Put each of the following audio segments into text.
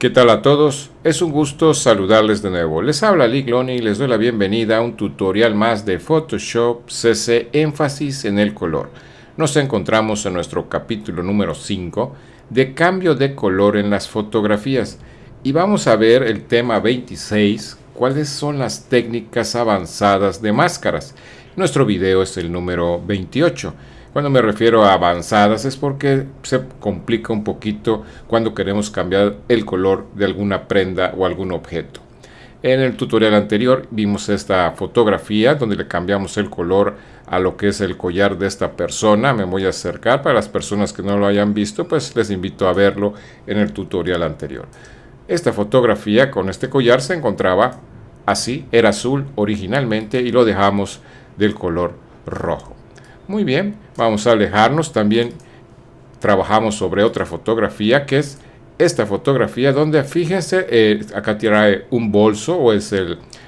¿Qué tal a todos? Es un gusto saludarles de nuevo. Les habla liclonny y les doy la bienvenida a un tutorial más de Photoshop CC énfasis en el color. Nos encontramos en nuestro capítulo número 5 de cambio de color en las fotografías y vamos a ver el tema 26, cuáles son las técnicas avanzadas de máscaras. Nuestro video es el número 28. Cuando me refiero a avanzadas es porque se complica un poquito cuando queremos cambiar el color de alguna prenda o algún objeto. En el tutorial anterior vimos esta fotografía donde le cambiamos el color a lo que es el collar de esta persona. Me voy a acercar para las personas que no lo hayan visto, pues les invito a verlo en el tutorial anterior. Esta fotografía con este collar se encontraba así, era azul originalmente y lo dejamos del color rojo. Muy bien, vamos a alejarnos. También trabajamos sobre otra fotografía que es esta fotografía donde fíjense, acá trae un bolso o es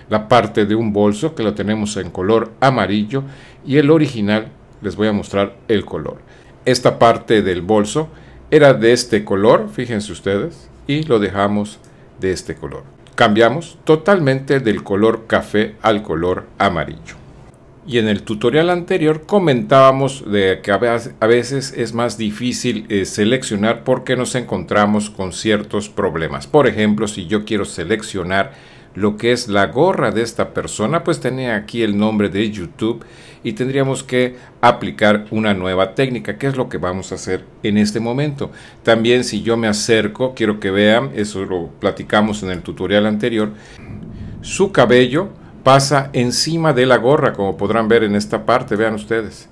la parte de un bolso que lo tenemos en color amarillo y el original, les voy a mostrar el color. Esta parte del bolso era de este color, fíjense ustedes, y lo dejamos de este color. Cambiamos totalmente del color café al color amarillo. Y en el tutorial anterior comentábamos de que a veces es más difícil seleccionar porque nos encontramos con ciertos problemas. Por ejemplo, si yo quiero seleccionar lo que es la gorra de esta persona, pues tenía aquí el nombre de YouTube y tendríamos que aplicar una nueva técnica, que es lo que vamos a hacer en este momento. También si yo me acerco, quiero que vean, eso lo platicamos en el tutorial anterior, su cabello pasa encima de la gorra, como podrán ver en esta parte, vean ustedes.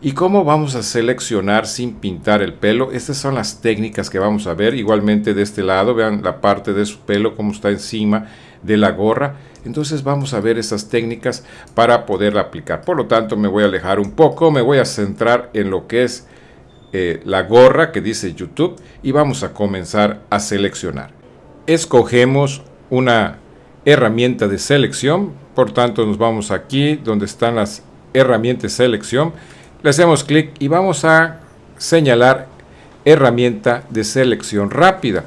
¿Y cómo vamos a seleccionar sin pintar el pelo? Estas son las técnicas que vamos a ver. Igualmente de este lado, vean la parte de su pelo, cómo está encima de la gorra. Entonces vamos a ver esas técnicas para poderla aplicar. Por lo tanto, me voy a alejar un poco, me voy a centrar en lo que es la gorra que dice YouTube y vamos a comenzar a seleccionar. Escogemos una herramienta de selección, por tanto nos vamos aquí donde están las herramientas de selección, le hacemos clic y vamos a señalar herramienta de selección rápida,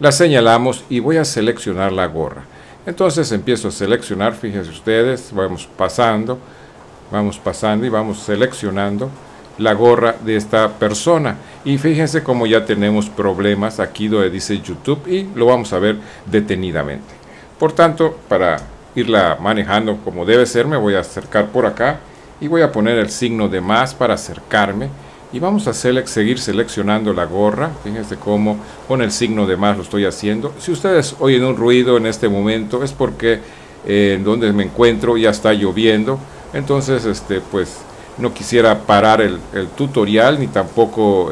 la señalamos y voy a seleccionar la gorra. Entonces empiezo a seleccionar, fíjense ustedes, vamos pasando y vamos seleccionando la gorra de esta persona y fíjense como ya tenemos problemas aquí donde dice YouTube y lo vamos a ver detenidamente. Por tanto, para irla manejando como debe ser, me voy a acercar por acá y voy a poner el signo de más para acercarme. Y vamos a seguir seleccionando la gorra. Fíjense cómo con el signo de más lo estoy haciendo. Si ustedes oyen un ruido en este momento es porque en donde me encuentro ya está lloviendo. Entonces, pues no quisiera parar el tutorial ni tampoco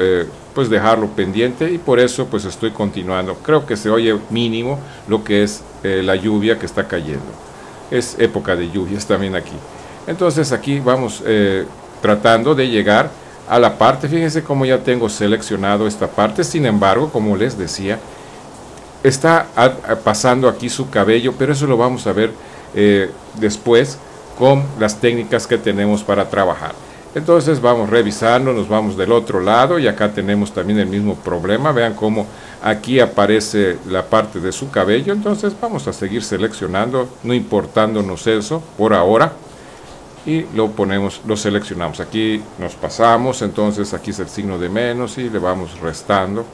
pues dejarlo pendiente y por eso pues estoy continuando. Creo que se oye mínimo lo que es la lluvia que está cayendo. Es época de lluvias también aquí. Entonces aquí vamos tratando de llegar a la parte. Fíjense cómo ya tengo seleccionado esta parte. Sin embargo, como les decía, está pasando aquí su cabello, pero eso lo vamos a ver después con las técnicas que tenemos para trabajar. Entonces vamos revisando, nos vamos del otro lado y acá tenemos también el mismo problema. Vean cómo aquí aparece la parte de su cabello. Entonces vamos a seguir seleccionando, no importándonos eso por ahora. Y lo ponemos, lo seleccionamos. Aquí nos pasamos, entonces aquí es el signo de menos y le vamos restando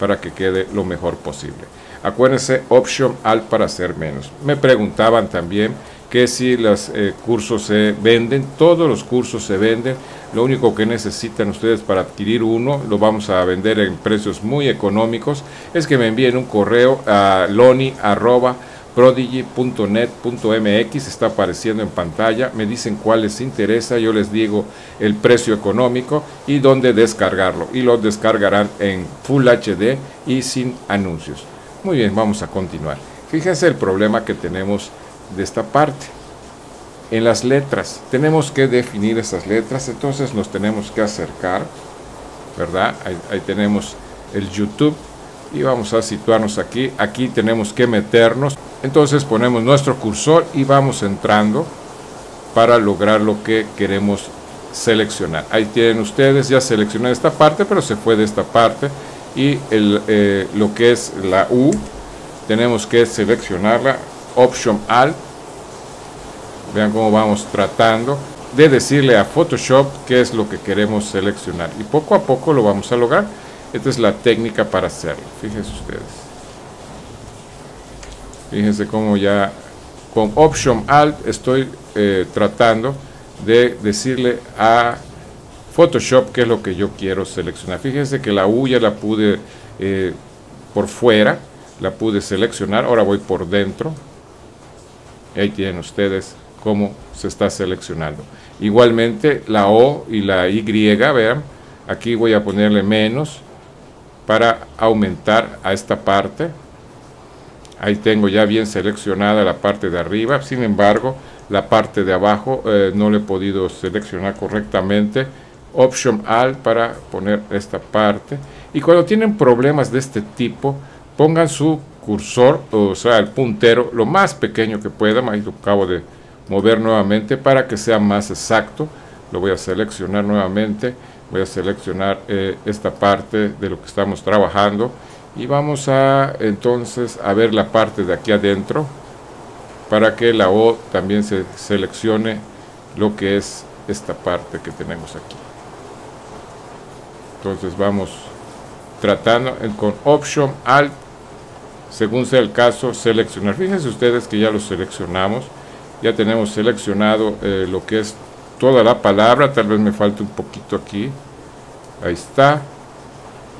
para que quede lo mejor posible. Acuérdense, Option Alt para hacer menos. Me preguntaban también que si los cursos se venden, todos los cursos se venden, lo único que necesitan ustedes para adquirir uno, lo vamos a vender en precios muy económicos, es que me envíen un correo a loni.prodigy.net.mx, está apareciendo en pantalla, me dicen cuál les interesa, yo les digo el precio económico y dónde descargarlo, y lo descargarán en Full HD y sin anuncios. Muy bien, vamos a continuar. Fíjense el problema que tenemos de esta parte en las letras, tenemos que definir esas letras, entonces nos tenemos que acercar, ¿verdad? Ahí tenemos el YouTube y vamos a situarnos aquí, aquí tenemos que meternos, entonces ponemos nuestro cursor y vamos entrando para lograr lo que queremos seleccionar. Ahí tienen ustedes, ya seleccioné esta parte pero se fue de esta parte y lo que es la U tenemos que seleccionarla, Option Alt. Vean cómo vamos tratando de decirle a Photoshop qué es lo que queremos seleccionar, y poco a poco lo vamos a lograr. Esta es la técnica para hacerlo. Fíjense ustedes, fíjense cómo ya con Option Alt estoy tratando de decirle a Photoshop qué es lo que yo quiero seleccionar. Fíjense que la U ya la pude por fuera, la pude seleccionar, ahora voy por dentro. Ahí tienen ustedes cómo se está seleccionando. Igualmente la O y la Y, vean, aquí voy a ponerle menos para aumentar a esta parte. Ahí tengo ya bien seleccionada la parte de arriba, sin embargo la parte de abajo no le he podido seleccionar correctamente. Option Alt para poner esta parte. Y cuando tienen problemas de este tipo, pongan su cursor, o sea el puntero, lo más pequeño que puedan. Ahí lo acabo de mover nuevamente para que sea más exacto. Lo voy a seleccionar nuevamente, voy a seleccionar esta parte de lo que estamos trabajando, y vamos a entonces a ver la parte de aquí adentro para que la O también se seleccione, lo que es esta parte que tenemos aquí. Entonces vamos tratando con Option Alt, según sea el caso, seleccionar. Fíjense ustedes que ya lo seleccionamos, ya tenemos seleccionado lo que es toda la palabra. Tal vez me falte un poquito aquí, ahí está,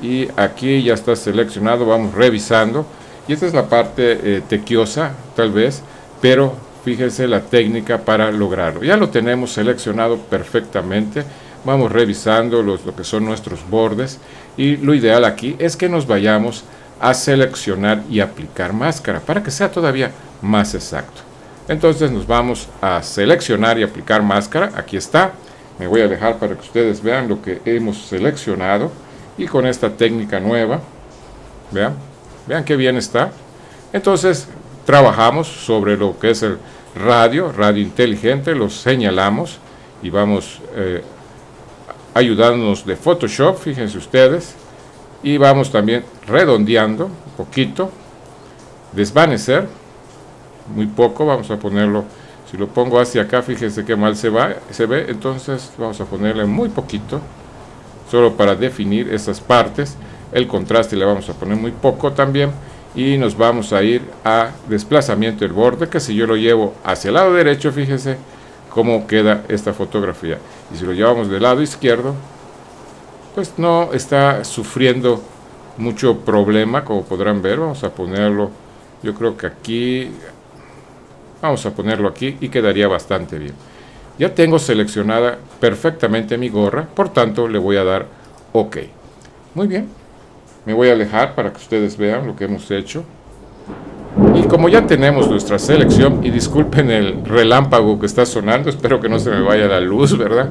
y aquí ya está seleccionado. Vamos revisando, y esta es la parte tequiosa tal vez, pero fíjense la técnica para lograrlo. Ya lo tenemos seleccionado perfectamente. Vamos revisando lo que son nuestros bordes, y lo ideal aquí es que nos vayamos a seleccionar y aplicar máscara para que sea todavía más exacto. Entonces nos vamos a seleccionar y aplicar máscara. Aquí está, me voy a dejar para que ustedes vean lo que hemos seleccionado, y con esta técnica nueva, vean qué bien está. Entonces trabajamos sobre lo que es el radio inteligente, lo señalamos y vamos ayudándonos de Photoshop, fíjense ustedes, y vamos también redondeando un poquito, desvanecer muy poco. Vamos a ponerlo, si lo pongo hacia acá, fíjense qué mal se ve, entonces vamos a ponerle muy poquito, solo para definir esas partes. El contraste le vamos a poner muy poco también, y nos vamos a ir a desplazamiento del borde, que si yo lo llevo hacia el lado derecho, fíjense cómo queda esta fotografía, y si lo llevamos del lado izquierdo, pues no está sufriendo mucho problema, como podrán ver. Vamos a ponerlo, yo creo que aquí, vamos a ponerlo aquí, y quedaría bastante bien. Ya tengo seleccionada perfectamente mi gorra, por tanto le voy a dar OK. Muy bien, me voy a alejar para que ustedes vean lo que hemos hecho. Y como ya tenemos nuestra selección, y disculpen el relámpago que está sonando, espero que no se me vaya la luz, ¿verdad?,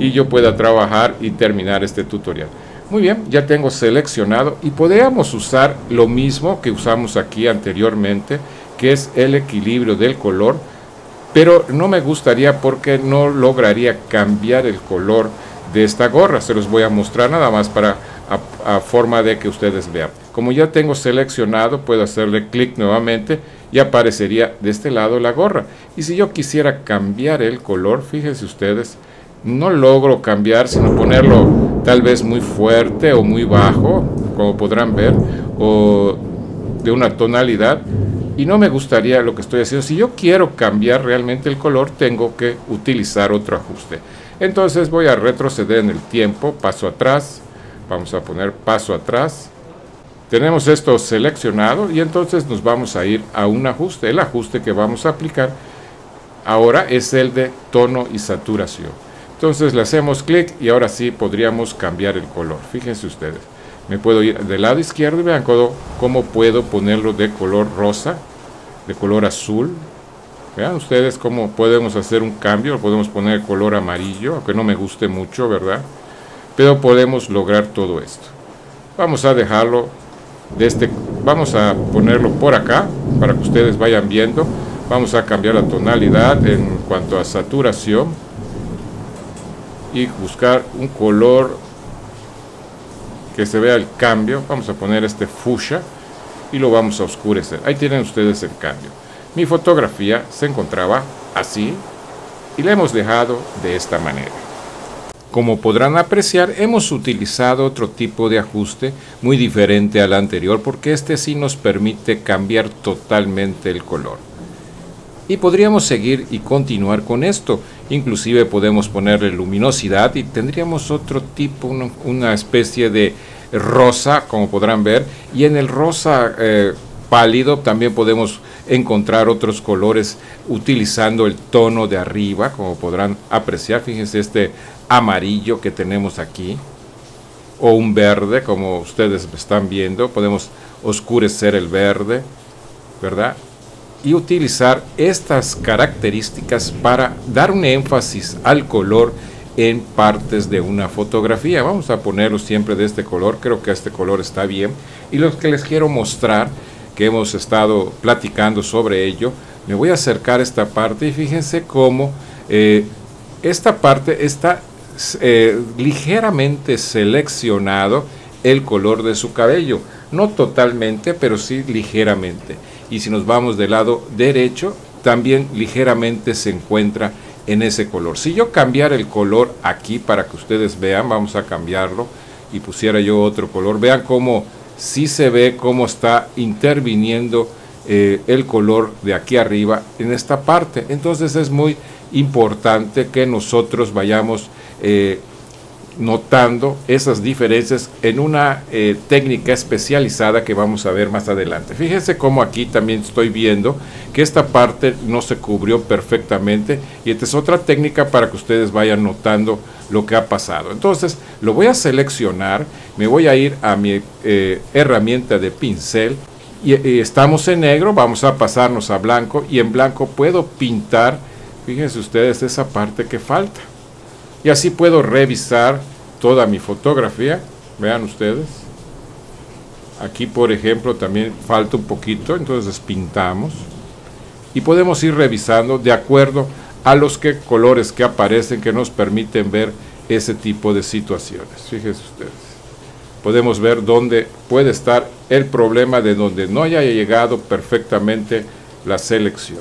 y yo pueda trabajar y terminar este tutorial. Muy bien, ya tengo seleccionado, y podríamos usar lo mismo que usamos aquí anteriormente, que es el equilibrio del color, pero no me gustaría porque no lograría cambiar el color de esta gorra. Se los voy a mostrar nada más para a forma de que ustedes vean. Como ya tengo seleccionado, puedo hacerle clic nuevamente y aparecería de este lado la gorra. Y si yo quisiera cambiar el color, fíjense ustedes, no logro cambiar, sino ponerlo tal vez muy fuerte o muy bajo, como podrán ver, o de una tonalidad, y no me gustaría lo que estoy haciendo. Si yo quiero cambiar realmente el color, tengo que utilizar otro ajuste. Entonces voy a retroceder en el tiempo, paso atrás, vamos a poner paso atrás. Tenemos esto seleccionado, y entonces nos vamos a ir a un ajuste. El ajuste que vamos a aplicar ahora es el de tono y saturación. Entonces le hacemos clic, y ahora sí podríamos cambiar el color. Fíjense ustedes, me puedo ir del lado izquierdo, y vean cómo puedo ponerlo de color rosa, de color azul. Vean ustedes cómo podemos hacer un cambio. Podemos poner color amarillo, aunque no me guste mucho, ¿verdad?, pero podemos lograr todo esto. Vamos a dejarlo vamos a ponerlo por acá para que ustedes vayan viendo. Vamos a cambiar la tonalidad en cuanto a saturación y buscar un color que se vea el cambio. Vamos a poner este fucsia y lo vamos a oscurecer. Ahí tienen ustedes el cambio. Mi fotografía se encontraba así y la hemos dejado de esta manera. Como podrán apreciar, hemos utilizado otro tipo de ajuste muy diferente al anterior, porque este sí nos permite cambiar totalmente el color. Y podríamos seguir y continuar con esto. Inclusive podemos ponerle luminosidad y tendríamos otro tipo, una especie de rosa, como podrán ver. Y en el rosa pálido también podemos encontrar otros colores utilizando el tono de arriba, como podrán apreciar. Fíjense este amarillo que tenemos aquí, o un verde, como ustedes están viendo. Podemos oscurecer el verde, ¿verdad? Y utilizar estas características para dar un énfasis al color en partes de una fotografía. Vamos a ponerlo siempre de este color, creo que este color está bien. Y lo que les quiero mostrar, que hemos estado platicando sobre ello, me voy a acercar a esta parte y fíjense cómo esta parte está ligeramente seleccionado el color de su cabello. No totalmente, pero sí ligeramente. Y si nos vamos del lado derecho, también ligeramente se encuentra en ese color. Si yo cambiara el color aquí para que ustedes vean, vamos a cambiarlo y pusiera yo otro color. Vean cómo sí se ve cómo está interviniendo el color de aquí arriba en esta parte. Entonces es muy importante que nosotros vayamos notando esas diferencias en una técnica especializada que vamos a ver más adelante. Fíjense cómo aquí también estoy viendo que esta parte no se cubrió perfectamente, y esta es otra técnica para que ustedes vayan notando lo que ha pasado. Entonces lo voy a seleccionar, me voy a ir a mi herramienta de pincel y estamos en negro, vamos a pasarnos a blanco, y en blanco puedo pintar, fíjense ustedes, esa parte que falta. Y así puedo revisar toda mi fotografía. Vean ustedes. Aquí, por ejemplo, también falta un poquito. Entonces pintamos. Y podemos ir revisando de acuerdo a los colores que aparecen, que nos permiten ver ese tipo de situaciones. Fíjense ustedes. Podemos ver dónde puede estar el problema de donde no haya llegado perfectamente la selección.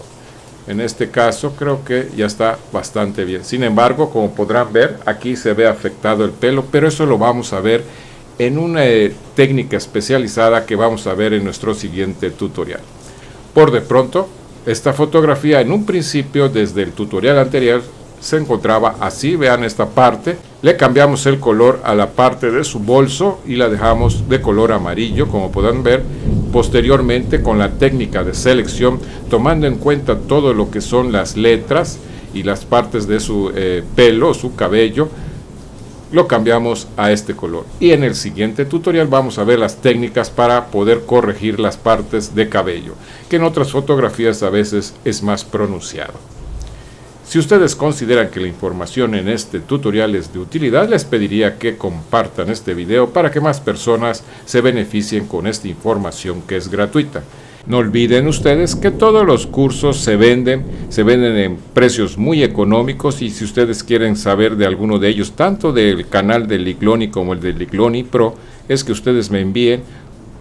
En este caso creo que ya está bastante bien. Sin embargo, como podrán ver, aquí se ve afectado el pelo, pero eso lo vamos a ver en una técnica especializada que vamos a ver en nuestro siguiente tutorial. Por de pronto, esta fotografía en un principio, desde el tutorial anterior, se encontraba así. Vean esta parte. Le cambiamos el color a la parte de su bolso y la dejamos de color amarillo, como podrán ver. Posteriormente, con la técnica de selección, tomando en cuenta todo lo que son las letras y las partes de su pelo, su cabello, lo cambiamos a este color. Y en el siguiente tutorial vamos a ver las técnicas para poder corregir las partes de cabello, que en otras fotografías a veces es más pronunciado. Si ustedes consideran que la información en este tutorial es de utilidad, les pediría que compartan este video para que más personas se beneficien con esta información que es gratuita. No olviden ustedes que todos los cursos se venden en precios muy económicos, y si ustedes quieren saber de alguno de ellos, tanto del canal de Liclonny como el de Liclonny Pro, es que ustedes me envíen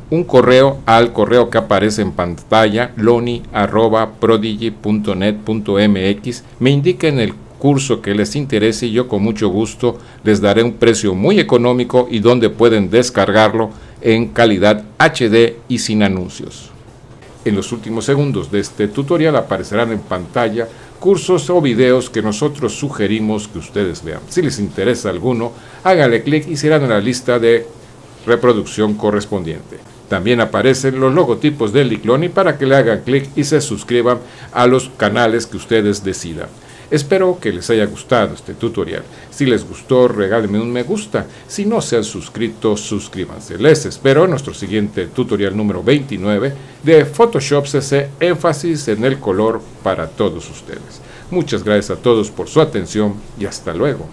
un correo al correo que aparece en pantalla, loni.prodigy.net.mx. me indiquen el curso que les interese y yo con mucho gusto les daré un precio muy económico y donde pueden descargarlo en calidad HD y sin anuncios. En los últimos segundos de este tutorial aparecerán en pantalla cursos o videos que nosotros sugerimos que ustedes vean. Si les interesa alguno, háganle clic y serán en la lista de reproducción correspondiente. También aparecen los logotipos de Liclonny para que le hagan clic y se suscriban a los canales que ustedes decidan. Espero que les haya gustado este tutorial. Si les gustó, regálenme un me gusta. Si no se han suscrito, suscríbanse. Les espero en nuestro siguiente tutorial número 29 de Photoshop CC, énfasis en el color para todos ustedes. Muchas gracias a todos por su atención y hasta luego.